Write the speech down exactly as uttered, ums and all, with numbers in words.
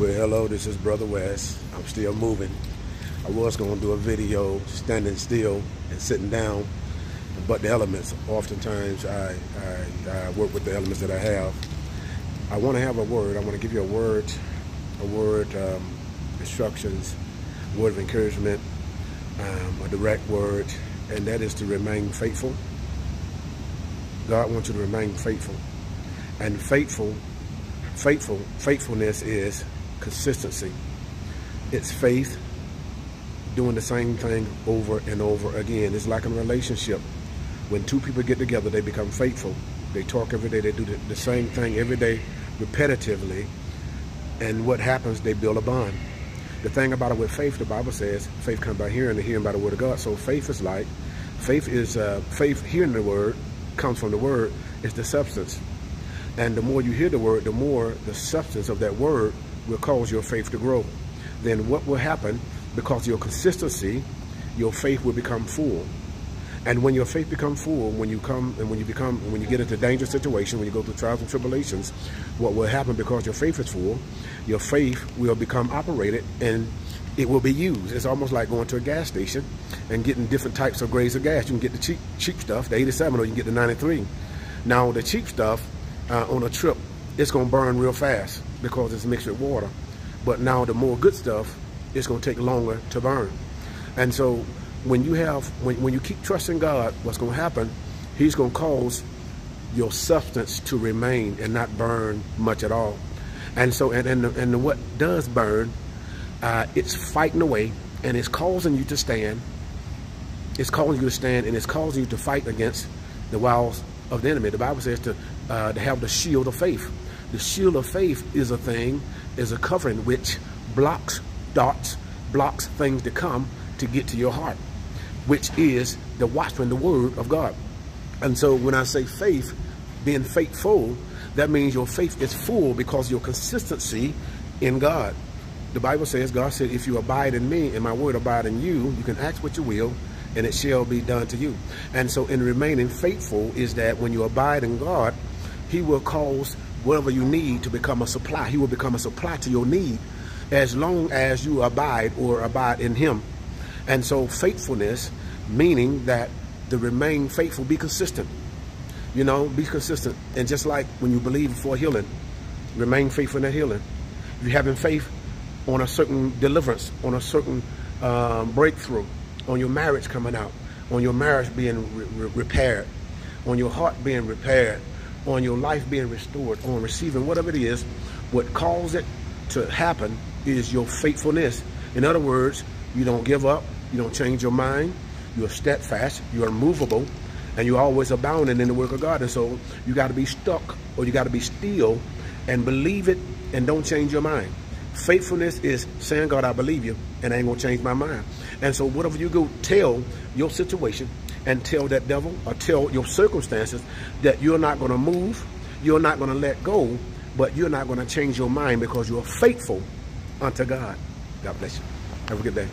Well, hello, this is Brother West. I'm still moving. I was going to do a video standing still and sitting down, but the elements, oftentimes I, I, I work with the elements that I have. I want to have a word. I want to give you a word, a word, um, instructions, a word of encouragement, um, a direct word, and that is to remain faithful. God wants you to remain faithful. And faithful, faithful, faithfulness is consistency. It's faith, doing the same thing over and over again. It's like a relationship. When two people get together, they become faithful. They talk every day, they do the, the same thing every day, repetitively, and what happens, they build a bond. The thing about it with faith, the Bible says, faith comes by hearing and hearing by the word of God. So faith is like, faith is, uh, faith hearing the word, comes from the word, is the substance. And the more you hear the word, the more the substance of that word will cause your faith to grow. Then what will happen, because your consistency, your faith will become full. And when your faith becomes full, when you come and when you become, when you get into dangerous situation, when you go through trials and tribulations, what will happen because your faith is full, your faith will become operated and it will be used. It's almost like going to a gas station and getting different types of grades of gas. You can get the cheap, cheap stuff, the eighty-seven, or you can get the ninety-three. Now the cheap stuff uh, on a trip, it's gonna burn real fast because it's mixed with water. But now the more good stuff, it's gonna take longer to burn. And so, when you have, when, when you keep trusting God, what's going to happen, he's going to cause your substance to remain and not burn much at all. And so, and, and, the, and the, what does burn, uh, it's fighting away and it's causing you to stand. It's causing you to stand and it's causing you to fight against the wiles of the enemy. The Bible says to, uh, to have the shield of faith. The shield of faith is a thing, is a covering which blocks darts, blocks things to come to get to your heart, which is the watchman, the word of God. And so when I say faith, being faithful, that means your faith is full because your consistency in God. The Bible says, God said, if you abide in me and my word abide in you, you can ask what you will and it shall be done to you. And so in remaining faithful is that when you abide in God, he will cause whatever you need to become a supply. He will become a supply to your need as long as you abide or abide in him. And so faithfulness, meaning that to remain faithful, be consistent, you know, be consistent. And just like when you believe for healing, remain faithful in that healing. If you're having faith on a certain deliverance, on a certain um, breakthrough, on your marriage coming out, on your marriage being re re repaired, on your heart being repaired, on your life being restored, on receiving whatever it is, what caused it to happen is your faithfulness. In other words, you don't give up. You don't change your mind. You're steadfast, you're immovable, and you're always abounding in the work of God. And so you got to be stuck, or you got to be still and believe it and don't change your mind. Faithfulness is saying, God, I believe you, and I ain't going to change my mind. And so whatever you go, tell your situation and tell that devil or tell your circumstances that you're not going to move, you're not going to let go, but you're not going to change your mind because you're faithful unto God. God bless you. Have a good day.